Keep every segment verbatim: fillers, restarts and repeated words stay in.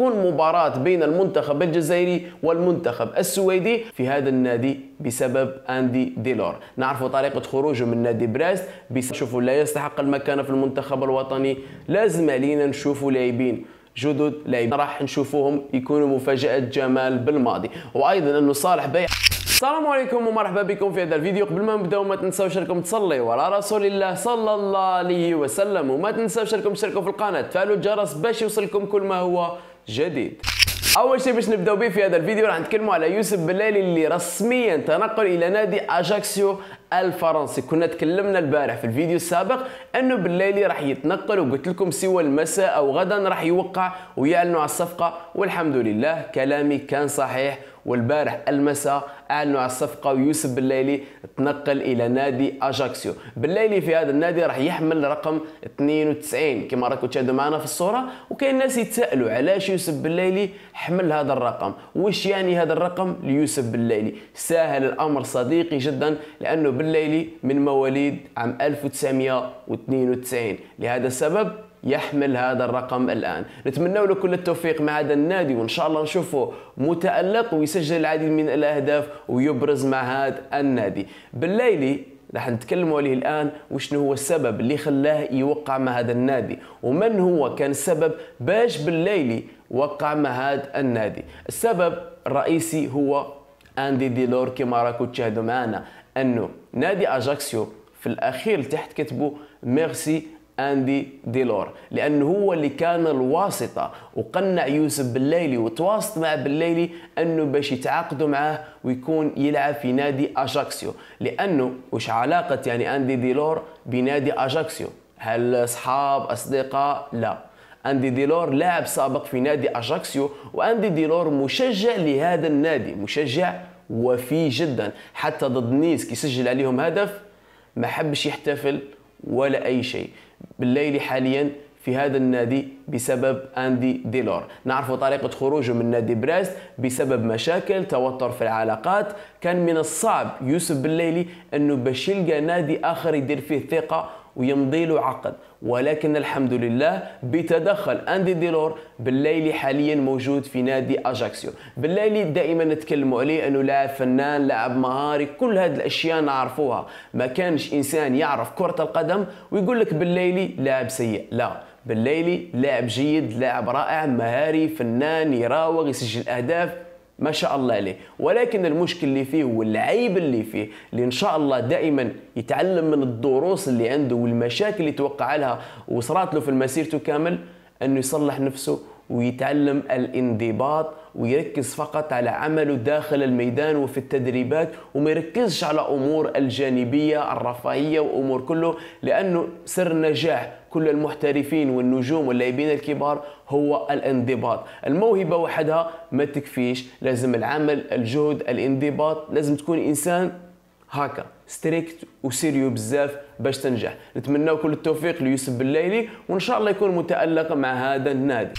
تكون مباراة بين المنتخب الجزائري والمنتخب السويدي في هذا النادي بسبب أندي ديلور. نعرف طريقة خروجه من نادي بريست، شوفوا لا يستحق المكانة في المنتخب الوطني. لازم علينا نشوفوا لاعبين جدد، لاعبين راح نشوفوهم يكونوا مفاجأة جمال بالماضي، وأيضا أنه صالح باي. السلام عليكم ومرحبا بكم في هذا الفيديو. قبل ما نبداو ما تنساوش راكم تصليوا على رسول الله صلى الله عليه وسلم، وما تنساوش راكم تشتركوا في القناه، تفعلوا الجرس باش يوصلكم كل ما هو جديد. اول شيء باش نبداو به في هذا الفيديو راح نتكلموا على يوسف بلايلي اللي رسميا تنقل الى نادي اجاكسيو الفرنسي. كنا تكلمنا البارح في الفيديو السابق انه بلايلي راح يتنقل، وقلت لكم سوى المساء او غدا راح يوقع ويعلنوا على الصفقه، والحمد لله كلامي كان صحيح. والبارح المساء اعلنوا على الصفقه ويوسف بلايلي تنقل الى نادي اجاكسيو. بلايلي في هذا النادي راح يحمل رقم اثنين وتسعين كما راكم تشاهدوا معنا في الصوره، وكاين ناس يتسائلوا علاش يوسف بلايلي حمل هذا الرقم، واش يعني هذا الرقم ليوسف بلايلي؟ سهل الامر صديقي جدا، لانه بلايلي من مواليد عام ألف وتسعمئة واثنين وتسعين، لهذا السبب يحمل هذا الرقم الآن. نتمنى له كل التوفيق مع هذا النادي، وإن شاء الله نشوفه متألق ويسجل العديد من الأهداف ويبرز مع هذا النادي. بلايلي راح نتكلموا عليه الآن، وشنو هو السبب اللي خلاه يوقع مع هذا النادي، ومن هو كان السبب باش بلايلي وقع مع هذا النادي. السبب الرئيسي هو أندي ديلور كما راكم تشاهدوا معنا، أنه نادي أجاكسيو في الأخير تحت كتبوا ميرسي أندي ديلور، لأنه هو اللي كان الواسطة وقنع يوسف بلايلي وتواصلت مع بلايلي أنه باش يتعاقدوا معاه ويكون يلعب في نادي أجاكسيو. لأنه وش علاقة يعني أندي ديلور بنادي أجاكسيو؟ هل أصحاب أصدقاء؟ لا، أندي ديلور لاعب سابق في نادي أجاكسيو، وأندي ديلور مشجع لهذا النادي، مشجع وفي جدا، حتى ضد نيس كي سجل عليهم هدف ما حبش يحتفل ولا أي شيء. بلايلي حاليا في هذا النادي بسبب أندي ديلور. نعرف طريقة خروجه من نادي بريست بسبب مشاكل توتر في العلاقات. كان من الصعب يوسف بلايلي أنه باش يلقى نادي آخر يدير فيه ثقة ويمضي له عقد، ولكن الحمد لله بتدخل أندي ديلور بلايلي حاليا موجود في نادي أجاكسيو. بلايلي دائما نتكلموا عليه أنه لاعب فنان، لاعب مهاري، كل هذه الأشياء نعرفوها. ما كانش إنسان يعرف كرة القدم ويقول لك بلايلي لاعب سيء، لا، بلايلي لاعب جيد، لاعب رائع، مهاري، فنان، يراوغ، يسجل أهداف، ما شاء الله عليه. ولكن المشكل اللي فيه والعيب اللي فيه اللي ان شاء الله دائما يتعلم من الدروس اللي عنده والمشاكل اللي توقع لها وصرات له في مسيرته كامل، انه يصلح نفسه ويتعلم الانضباط ويركز فقط على عمله داخل الميدان وفي التدريبات، وما يركزش على امور الجانبيه الرفاهيه وامور كله، لانه سر نجاح كل المحترفين والنجوم واللاعبين الكبار هو الانضباط. الموهبه وحدها ما تكفيش، لازم العمل، الجهد، الانضباط، لازم تكون انسان هاكا ستريكت وسيريو بزاف باش تنجح. نتمنى كل التوفيق ليوسف بلايلي، وان شاء الله يكون متالق مع هذا النادي.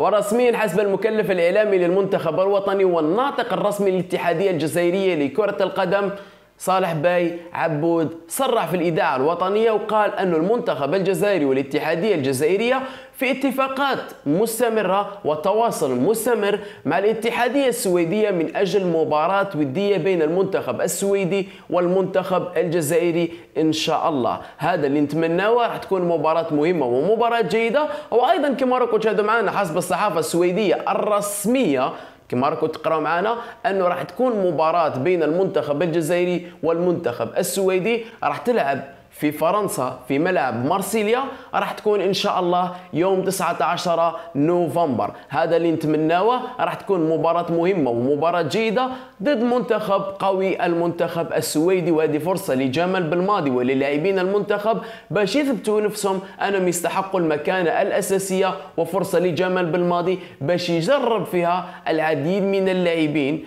ورسميا حسب المكلف الإعلامي للمنتخب الوطني والناطق الرسمي للاتحادية الجزائرية لكرة القدم صالح باي عبود صرح في الإذاعة الوطنية وقال أن المنتخب الجزائري والاتحادية الجزائرية في اتفاقات مستمرة وتواصل مستمر مع الاتحادية السويدية من أجل مباراة ودية بين المنتخب السويدي والمنتخب الجزائري إن شاء الله. هذا اللي نتمناه، راح تكون مباراة مهمة ومباراة جيدة. وأيضا كما راكم تشاهدوا معنا حسب الصحافة السويدية الرسمية كما راكم تقراو معنا، انه راح تكون مباراة بين المنتخب الجزائري والمنتخب السويدي، راح تلعب في فرنسا في ملعب مارسيليا، راح تكون ان شاء الله يوم تسعة عشر نوفمبر. هذا اللي نتمناوه، راح تكون مباراة مهمة ومباراة جيدة ضد منتخب قوي، المنتخب السويدي. وهذه فرصة لجمال بالماضي وللاعبين المنتخب باش يثبتوا نفسهم انهم يستحقوا المكانة الأساسية، وفرصة لجمال بالماضي باش يجرب فيها العديد من اللاعبين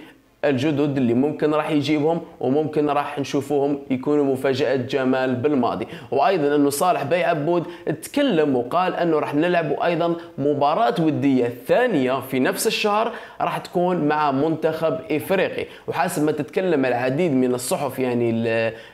الجدد اللي ممكن راح يجيبهم وممكن راح نشوفوهم يكونوا مفاجأة جمال بالماضي. وايضا انه صالح باي عبود تكلم وقال انه راح نلعبوا ايضا مباراة ودية ثانية في نفس الشهر راح تكون مع منتخب افريقي، وحسب ما تتكلم العديد من الصحف يعني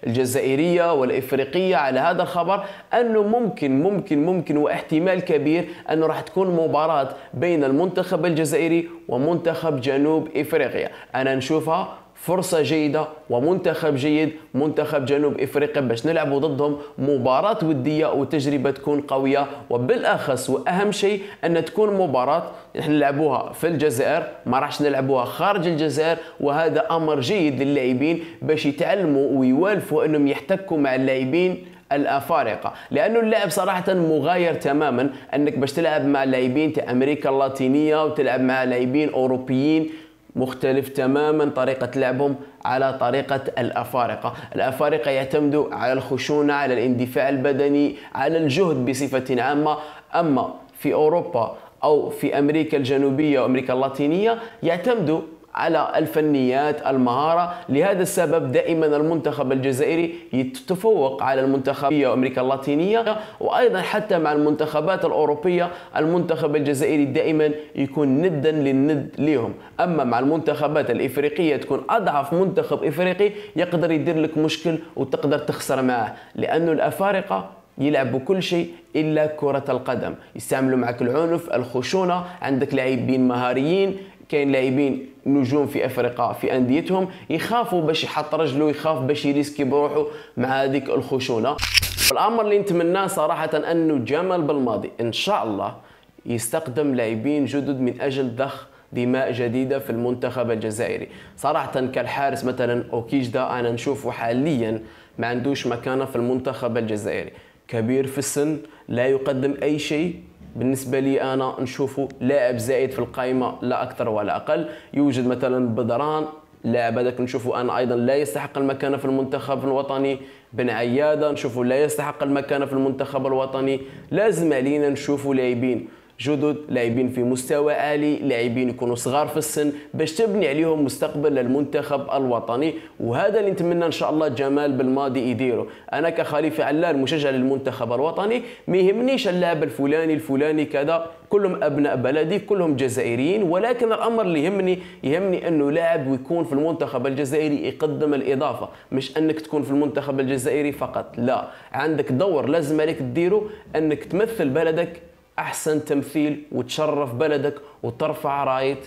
الجزائرية والافريقية على هذا الخبر انه ممكن ممكن ممكن واحتمال كبير انه راح تكون مباراة بين المنتخب الجزائري ومنتخب جنوب افريقيا. انا نشوفها فرصة جيدة ومنتخب جيد منتخب جنوب افريقيا باش نلعبوا ضدهم مباراة ودية وتجربة تكون قوية، وبالاخص واهم شيء ان تكون مباراة نحن نلعبوها في الجزائر ما راحش نلعبوها خارج الجزائر، وهذا امر جيد للاعبين باش يتعلموا ويوالفوا انهم يحتكوا مع اللاعبين الافارقه، لانه اللاعب صراحه مغاير تماما انك باش تلعب مع لاعبين تاع امريكا اللاتينيه وتلعب مع لاعبين اوروبيين، مختلف تماما طريقه لعبهم على طريقه الافارقه، الافارقه يعتمدوا على الخشونه، على الاندفاع البدني، على الجهد بصفه عامه، اما في اوروبا او في امريكا الجنوبيه وامريكا اللاتينيه يعتمدوا على الفنيات المهارة. لهذا السبب دائما المنتخب الجزائري يتفوق على المنتخبية وأمريكا اللاتينية، وأيضا حتى مع المنتخبات الأوروبية المنتخب الجزائري دائما يكون ندا للند ليهم، أما مع المنتخبات الإفريقية تكون أضعف منتخب إفريقي يقدر يدير لك مشكل وتقدر تخسر معه، لأنه الأفارقة يلعبوا كل شيء إلا كرة القدم، يستعملوا معك العنف، الخشونة، عندك لاعبين مهاريين، كاين لاعبين نجوم في افريقيا في انديتهم يخافوا باش يحط رجله، يخاف باش يريسكي بروحه مع هذيك الخشونه. الامر اللي نتمناه صراحه انه جمال بالماضي ان شاء الله يستقدم لاعبين جدد من اجل ضخ دماء جديده في المنتخب الجزائري. صراحه كالحارس مثلا اوكيجدا انا نشوفه حاليا ما عندوش مكانه في المنتخب الجزائري، كبير في السن لا يقدم اي شيء، بالنسبة لي أنا نشوفه لاعب زائد في القائمة لا أكثر ولا أقل. يوجد مثلا بدران لاعب هذاك نشوفه أنا أيضا لا يستحق المكانة في المنتخب الوطني، بن عيادة نشوفه لا يستحق المكانة في المنتخب الوطني. لازم علينا نشوفوا لاعبين جدد، لاعبين في مستوى عالي، لاعبين يكونوا صغار في السن باش تبني عليهم مستقبل للمنتخب الوطني، وهذا اللي نتمنى ان شاء الله جمال بالماضي يديره. انا كخليفه علال مشجع للمنتخب الوطني ما يهمنيش اللاعب الفلاني الفلاني كذا، كلهم ابناء بلدي، كلهم جزائريين، ولكن الامر اللي يهمني يهمني انه لاعب ويكون في المنتخب الجزائري يقدم الاضافه، مش انك تكون في المنتخب الجزائري فقط، لا، عندك دور لازم عليك تديره انك تمثل بلدك أحسن تمثيل وتشرف بلدك وترفع راية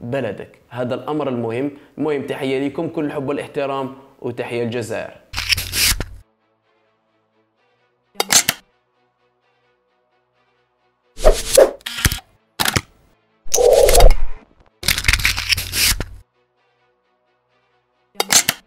بلدك، هذا الأمر المهم. المهم تحية لكم، كل الحب والاحترام، وتحية الجزائر.